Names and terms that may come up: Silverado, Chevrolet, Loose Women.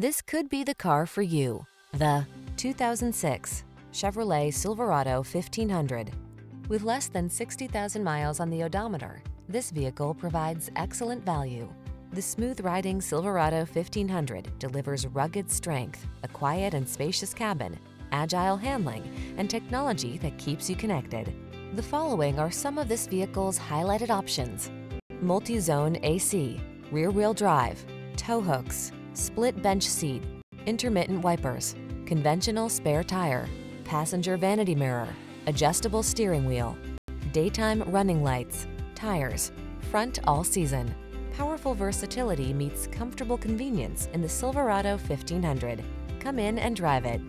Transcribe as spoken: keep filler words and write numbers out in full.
This could be the car for you. The two thousand six Chevrolet Silverado fifteen hundred. With less than sixty thousand miles on the odometer, this vehicle provides excellent value. The smooth-riding Silverado fifteen hundred delivers rugged strength, a quiet and spacious cabin, agile handling, and technology that keeps you connected. The following are some of this vehicle's highlighted options: multi-zone A C, rear-wheel drive, tow hooks, split bench seat, intermittent wipers, conventional spare tire, passenger vanity mirror, adjustable steering wheel, daytime running lights, tires, front all season. Powerful versatility meets comfortable convenience in the Silverado fifteen hundred. Come in and drive it.